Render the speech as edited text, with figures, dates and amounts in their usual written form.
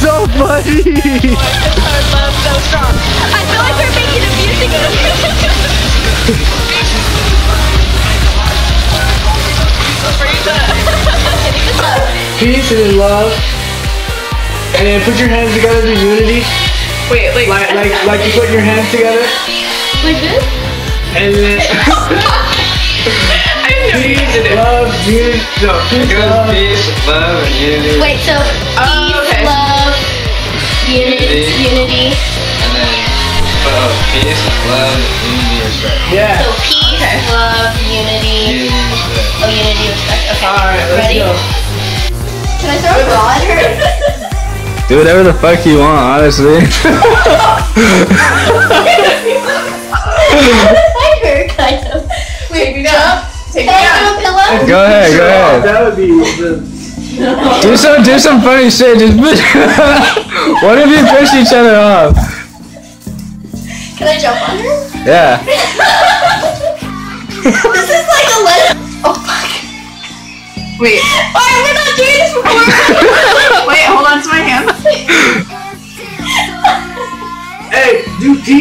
so funny! Our love so strong. I feel like we're making a music video. Peace and in love. And then put your hands together to unity. Wait, wait. Like you put your hands together. Like this? And then peace, love, unity. No, peace, love, unity. Wait, so peace, love, unity. And then peace, love, unity, respect. Yeah. So peace, love, unity. Oh, unity, respect. Okay. Alright, let's go. Can I throw a ball at her? Do whatever the fuck you want, honestly. I heard kind of. Wait, you know, take me out. Go ahead, go ahead. That would be no. Do some funny shit. Just what if you push each other off? Can I jump on her? Yeah. This is like a letter. Oh fuck. Wait. Why we're not doing this before? Wait, hold on to my hand. Hey, do pee.